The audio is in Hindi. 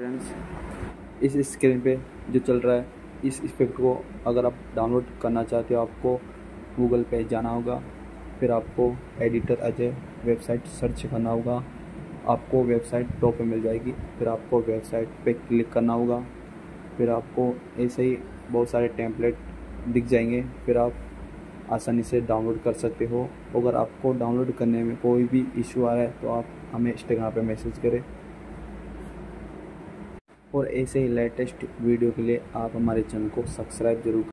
फ्रेंड्स, इस स्क्रीन पे जो चल रहा है इस इफेक्ट को अगर आप डाउनलोड करना चाहते हो आपको गूगल पे जाना होगा, फिर आपको एडिटर अजय वेबसाइट सर्च करना होगा, आपको वेबसाइट टॉप पे मिल जाएगी, फिर आपको वेबसाइट पे क्लिक करना होगा, फिर आपको ऐसे ही बहुत सारे टेम्पलेट दिख जाएंगे, फिर आप आसानी से डाउनलोड कर सकते हो। अगर आपको डाउनलोड करने में कोई भी इशू आ रहा है तो आप हमें इंस्टाग्राम पे मैसेज करें। और ऐसे ही लेटेस्ट वीडियो के लिए आप हमारे चैनल को सब्सक्राइब जरूर करें।